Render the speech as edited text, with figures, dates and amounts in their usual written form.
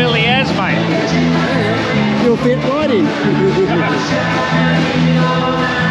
absolutely is, mate. You'll fit right in.